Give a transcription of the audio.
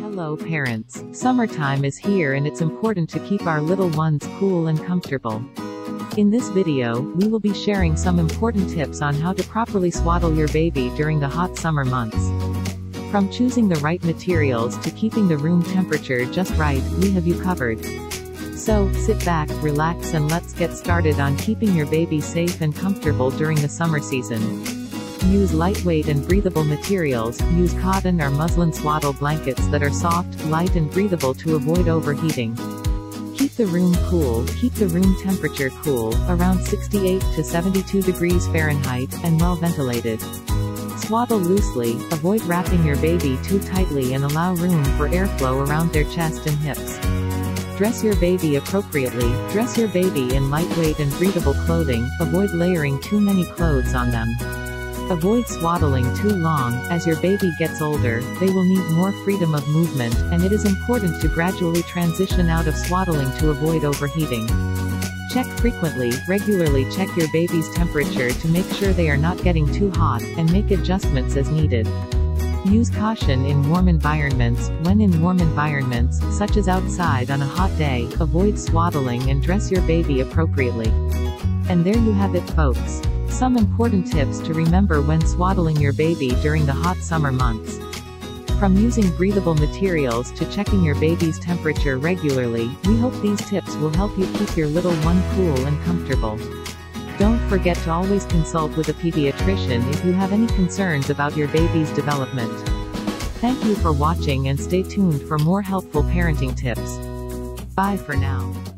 Hello parents, summertime is here and it's important to keep our little ones cool and comfortable. In this video, we will be sharing some important tips on how to properly swaddle your baby during the hot summer months. From choosing the right materials to keeping the room temperature just right, we have you covered. So, sit back, relax and let's get started on keeping your baby safe and comfortable during the summer season. Use lightweight and breathable materials. Use cotton or muslin swaddle blankets that are soft, light and breathable to avoid overheating. Keep the room cool. Keep the room temperature cool, around 68 to 72 degrees Fahrenheit, and well ventilated. Swaddle loosely, avoid wrapping your baby too tightly and allow room for airflow around their chest and hips. Dress your baby appropriately. Dress your baby in lightweight and breathable clothing, avoid layering too many clothes on them. Avoid swaddling too long. As your baby gets older, they will need more freedom of movement, and it is important to gradually transition out of swaddling to avoid overheating. Check frequently, regularly check your baby's temperature to make sure they are not getting too hot, and make adjustments as needed. Use caution in warm environments. When in warm environments, such as outside on a hot day, avoid swaddling and dress your baby appropriately. And there you have it, folks. Some important tips to remember when swaddling your baby during the hot summer months. From using breathable materials to checking your baby's temperature regularly, we hope these tips will help you keep your little one cool and comfortable. Don't forget to always consult with a pediatrician if you have any concerns about your baby's development. Thank you for watching and stay tuned for more helpful parenting tips. Bye for now.